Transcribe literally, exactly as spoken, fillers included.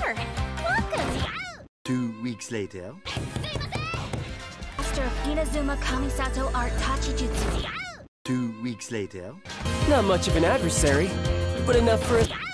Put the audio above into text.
here. Welcome. Two weeks later. Master of Inazuma Kamisato Art Tachijutsu. Two weeks later. Not much of an adversary, but enough for us.